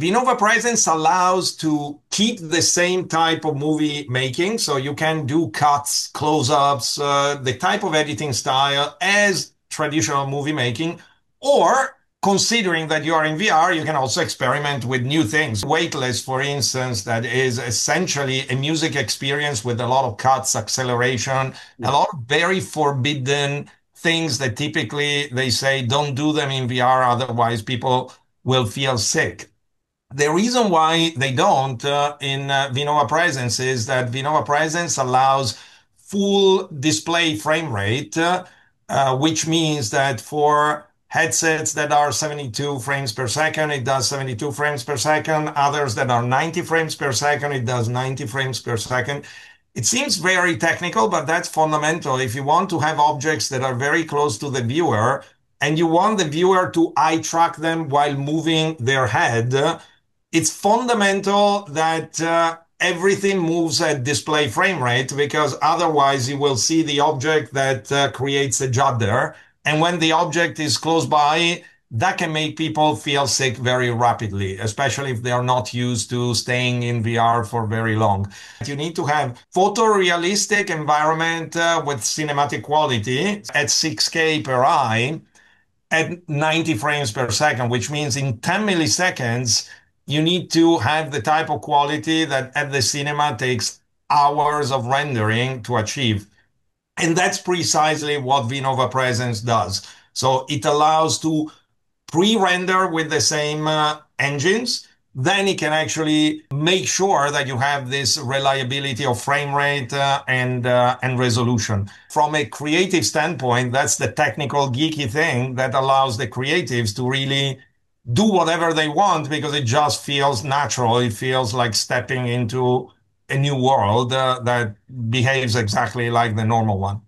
V-NOVA Presence allows to keep the same type of movie making, so you can do cuts, close-ups, the type of editing style as traditional movie making, or considering that you are in VR, you can also experiment with new things. Weightless, for instance, that is essentially a music experience with a lot of cuts, acceleration, a lot of very forbidden things that typically they say don't do them in VR, otherwise people will feel sick. The reason why they don't in V-NOVA Presence is that V-NOVA Presence allows full display frame rate, which means that for headsets that are 72 frames per second, it does 72 frames per second. Others that are 90 frames per second, it does 90 frames per second. It seems very technical, but that's fundamental. If you want to have objects that are very close to the viewer and you want the viewer to eye track them while moving their head, it's fundamental that everything moves at display frame rate, because otherwise you will see the object that creates a judder. And when the object is close by, that can make people feel sick very rapidly, especially if they are not used to staying in VR for very long. You need to have photorealistic environment with cinematic quality at 6K per eye at 90 frames per second, which means in 10 milliseconds, you need to have the type of quality that at the cinema takes hours of rendering to achieve. And that's precisely what V-NOVA Presence does. So it allows to pre-render with the same engines, then it can actually make sure that you have this reliability of frame rate and resolution. From a creative standpoint, that's the technical geeky thing that allows the creatives to really do whatever they want, because it just feels natural. It feels like stepping into a new world that behaves exactly like the normal one.